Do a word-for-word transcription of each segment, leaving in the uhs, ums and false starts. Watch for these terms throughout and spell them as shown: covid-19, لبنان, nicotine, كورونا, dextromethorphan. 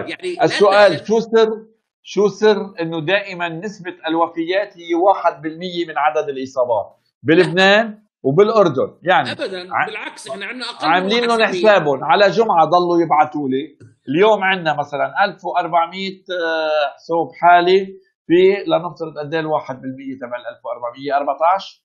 طيب يعني السؤال شو سر شو سر انه دائما نسبه الوفيات هي واحد بالمئة من عدد الاصابات بلبنان وبالاردن؟ يعني ابدا ع... بالعكس احنا عندنا اقل، عاملين لهم حسابهم على جمعه ضلوا يبعثوا لي. اليوم عندنا مثلا ألف وأربعمئة حساب حالي، في لنفترض قد ايه الواحد بالمئة تبع ألف وأربعمئة؟ أربعطعش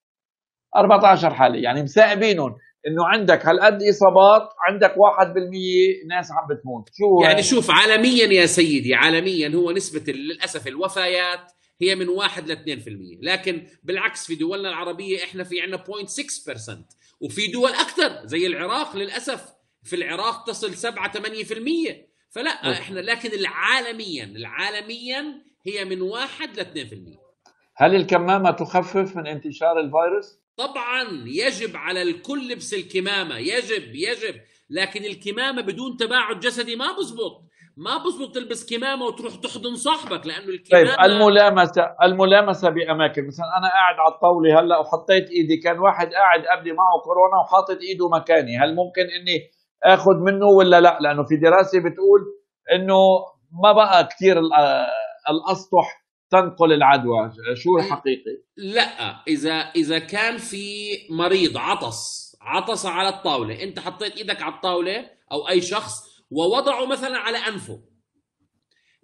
أربعطعش حاله، يعني مسائبينهم انه عندك هالقد اصابات، عندك واحد بالمئة ناس عم بتموت. شو يعني؟ شوف عالميا يا سيدي، عالميا هو نسبه للاسف الوفيات هي من واحد لإثنين بالمئة، لكن بالعكس في دولنا العربيه احنا في عندنا صفر فاصلة ستة بالمئة، وفي دول اكثر زي العراق للاسف، في العراق تصل سبعة ثمانية بالمئة. فلا احنا لكن العالميا العالميا هي من واحد لإثنين بالمئة. هل الكمامه تخفف من انتشار الفيروس؟ طبعا يجب على الكل لبس الكمامه، يجب يجب لكن الكمامه بدون تباعد جسدي ما بزبط، ما بزبط تلبس كمامه وتروح تحضن صاحبك لانه الكمامه. طيب الملامسه، الملامسه باماكن، مثلا انا قاعد على الطاوله هلا وحطيت ايدي، كان واحد قاعد قبلي معه كورونا وحاطط ايده مكاني، هل ممكن اني اخذ منه ولا لا؟ لانه في دراسه بتقول انه ما بقى كثير الاسطح تنقل العدوى. شو الحقيقي؟ لا، اذا اذا كان في مريض عطس عطس على الطاوله، انت حطيت ايدك على الطاوله او اي شخص ووضعه مثلا على انفه،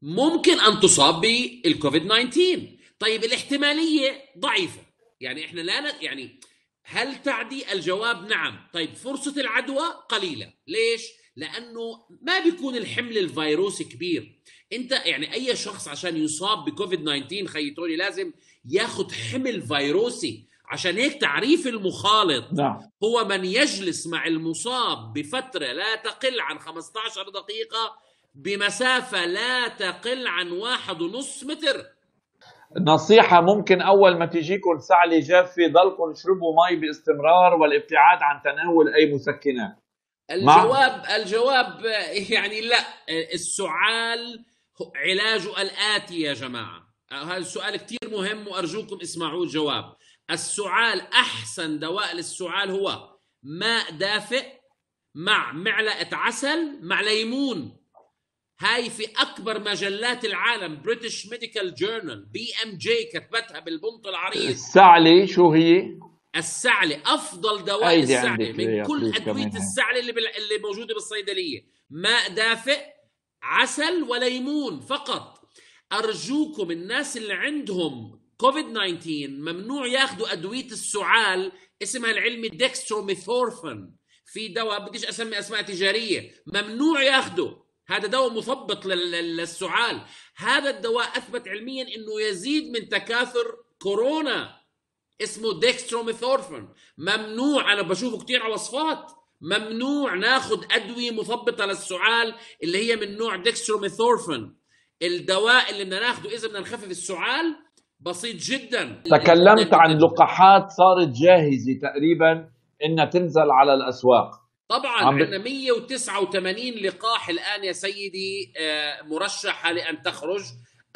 ممكن ان تصاب بالكوفيد تسعة عشر. طيب الاحتماليه ضعيفه، يعني احنا لا ن... يعني هل تعدي؟ الجواب نعم. طيب فرصه العدوى قليله، ليش؟ لانه ما بيكون الحمل الفيروسي كبير. انت يعني اي شخص عشان يصاب بكوفيد تسعة عشر خيطولي لازم ياخذ حمل فيروسي، عشان هيك تعريف المخالط لا. هو من يجلس مع المصاب بفتره لا تقل عن خمسطعش دقيقة بمسافه لا تقل عن واحد ونص متر. نصيحه ممكن اول ما تجيكم سعله جافه ضلكم اشربوا مي باستمرار والابتعاد عن تناول اي مسكنات. الجواب الجواب يعني لا، السؤال علاجه الآتي يا جماعة، هذا السؤال كتير مهم وأرجوكم اسمعوا الجواب. السعال أحسن دواء للسعال هو ماء دافئ مع معلقة عسل مع ليمون. هاي في أكبر مجلات العالم British Medical Journal بي إم جي كتبتها بالبنط العريض. السعلة شو هي؟ السعلة أفضل دواء السعلة من كل أدوية السعلة اللي بال... اللي موجودة بالصيدلية، ماء دافئ عسل وليمون فقط. أرجوكم الناس اللي عندهم كوفيد تسعة عشر ممنوع ياخذوا أدوية السعال اسمها العلمي dextromethorphan، في دواء بديش أسمي أسماء تجارية، ممنوع ياخده. هذا دواء مثبط لل... للسعال. هذا الدواء أثبت علميا أنه يزيد من تكاثر كورونا، اسمه ديكستروميثورفن. ممنوع، أنا بشوفه كتير على وصفات، ممنوع ناخد أدوية مثبطة للسعال اللي هي من نوع ديكستروميثورفن. الدواء اللي بدنا ناخده إذا بدنا نخفف السعال بسيط جدا. تكلمت عن لقاحات صارت جاهزة تقريبا إنها تنزل على الأسواق. طبعا عندنا مئة وتسعة وثمانين لقاح الآن يا سيدي مرشحة لأن تخرج،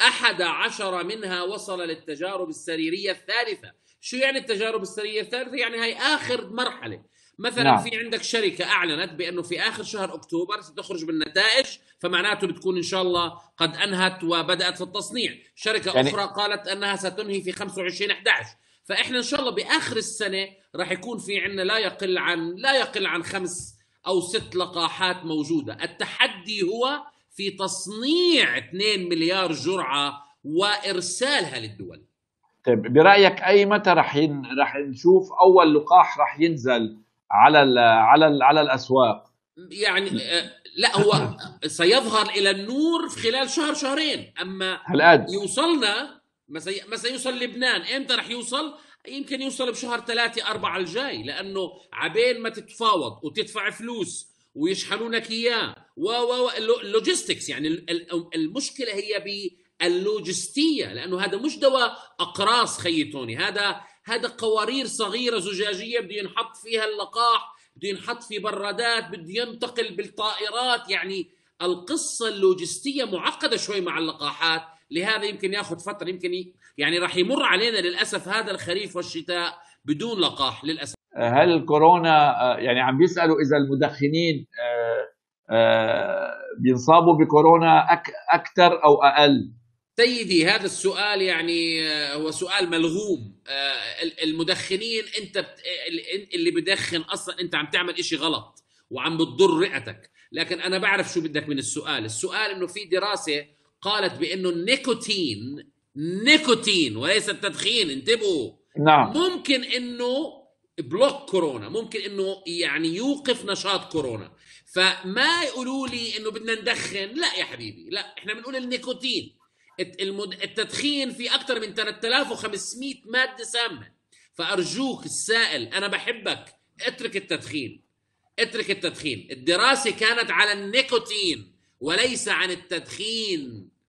أحد عشر منها وصل للتجارب السريرية الثالثة. شو يعني التجارب السرية الثالثة؟ يعني هاي آخر مرحلة. مثلا نعم. في عندك شركة أعلنت بأنه في آخر شهر أكتوبر ستخرج بالنتائج، فمعناته بتكون إن شاء الله قد أنهت وبدأت في التصنيع. شركة يعني... أخرى قالت أنها ستنهي في خمسة وعشرين إحدى عشر. فإحنا إن شاء الله بآخر السنة راح يكون في عندنا لا يقل عن لا يقل عن خمس أو ست لقاحات موجودة. التحدي هو في تصنيع اثنين مليار جرعة وإرسالها للدول. طيب برأيك أي متى رح ين... رح نشوف أول لقاح رح ينزل على ال... على ال... على الأسواق؟ يعني لا، هو سيظهر إلى النور في خلال شهر شهرين، أما هلقد يوصلنا مثلا ما سيوصل لبنان إمتى رح يوصل؟ يمكن يوصل بشهر ثلاثة أربعة الجاي، لأنه عبين ما تتفاوض وتدفع فلوس ويشحنونك إياه و و اللوجيستكس. يعني المشكلة هي ب اللوجستية، لأنه هذا مش دواء أقراص خيطوني، هذا هذا قوارير صغيرة زجاجية بده ينحط فيها اللقاح، بده ينحط في برادات، بده ينتقل بالطائرات. يعني القصة اللوجستية معقدة شوي مع اللقاحات، لهذا يمكن ياخذ فترة، يمكن ي... يعني راح يمر علينا للأسف هذا الخريف والشتاء بدون لقاح للأسف. هل الكورونا يعني عم بيسألوا إذا المدخنين آه آه بينصابوا بكورونا أك أكثر أو أقل؟ سيدي هذا السؤال يعني هو سؤال ملغوم. المدخنين أنت اللي بدخن أصلا أنت عم تعمل إشي غلط وعم بتضر رئتك، لكن أنا بعرف شو بدك من السؤال. السؤال إنه في دراسة قالت بإنه النيكوتين نيكوتين وليس التدخين، انتبهوا، نعم، ممكن إنه بلوك كورونا، ممكن إنه يعني يوقف نشاط كورونا. فما يقولوا لي إنه بدنا ندخن، لا يا حبيبي، لا، إحنا بنقول النيكوتين. التدخين في أكثر من ثلاثة آلاف وخمسمائة مادة سامة، فأرجوك السائل أنا بحبك، اترك التدخين، اترك التدخين. الدراسة كانت على النيكوتين وليس عن التدخين،